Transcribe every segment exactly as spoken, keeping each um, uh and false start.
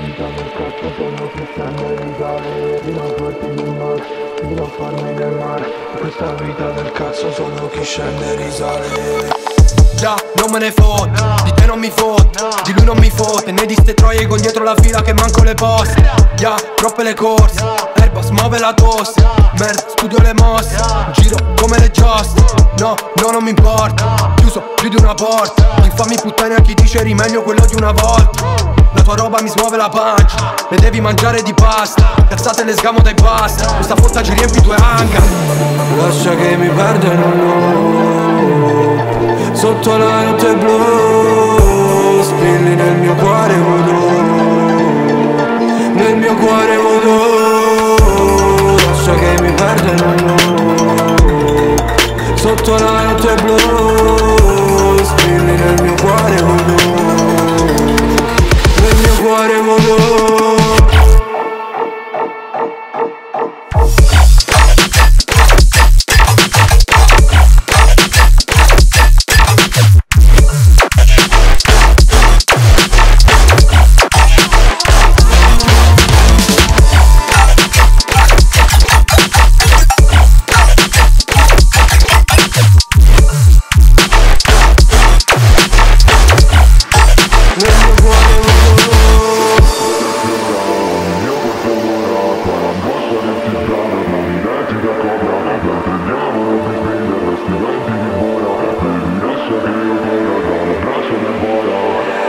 mi dà nel corpo, sono cristiano e rivale. Di non porti l'umor, di non farmi del male. Questa vita del cazzo, sono chi scende e risale. Già, non me ne fot, no. Di te non mi fot, no. Di lui non mi fotte, né di ste troie con dietro la fila che manco le poste. Ya, yeah, troppe le corse, yeah. Erba smuove la tosse, yeah. Merda, studio le mosse, yeah. Giro come le gioste, no, no, non mi importa, no. Chiuso più di una porta, yeah. Infami puttane a chi dice rimedio quello di una volta, yeah. La tua roba mi smuove la pancia, yeah. Le devi mangiare di pasta, yeah. Cazzate le sgamo dai pasta, yeah. Questa forza ci riempi due hangar. Lascia che mi perdano sotto la notte blu, spilli nel mio cuore voodoo, nel mio cuore voodoo. Lascia che mi perdano sotto la notte blu, spilli nel mio cuore voodoo, nel mio cuore voodoo.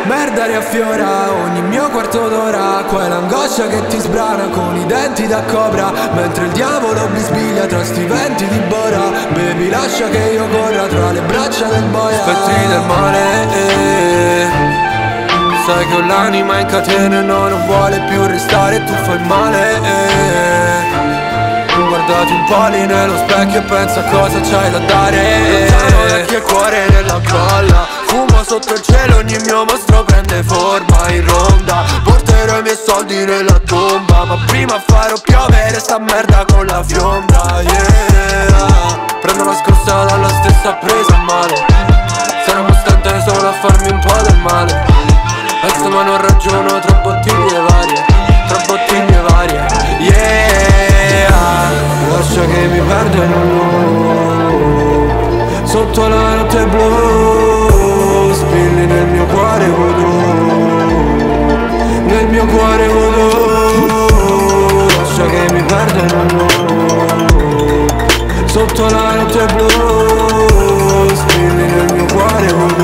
Merda riaffiora ogni mio quarto d'ora, quell'angoscia che ti sbrana con i denti da cobra, mentre il diavolo bisbiglia tra sti venti di bora. Baby, lascia che io corra tra le braccia del boia. Aspetti del mare, eh, sai che ho l'anima in catene, no, non vuole più restare, tu fai male, eh. Guardati un po' lì nello specchio e pensa a cosa c'hai da dare, eh. Che cuore nella colla, fumo sotto il cielo, ogni mio mostro prende forma in ronda. Porterò i miei soldi nella tomba, ma prima farò piovere sta merda con la fionda, yeah. Prendo la scorsa dalla stessa presa male, sarò costante solo a farmi un po' del male. Adesso ma non ragiono, tra bottiglie e varie, tra bottiglie e varie, yeah. Lascia che mi perdano sotto la notte blu, spilli nel mio cuore voodoo, nel mio cuore voodoo. Lascia che mi perdano sotto la notte blu, spilli nel mio cuore voodoo.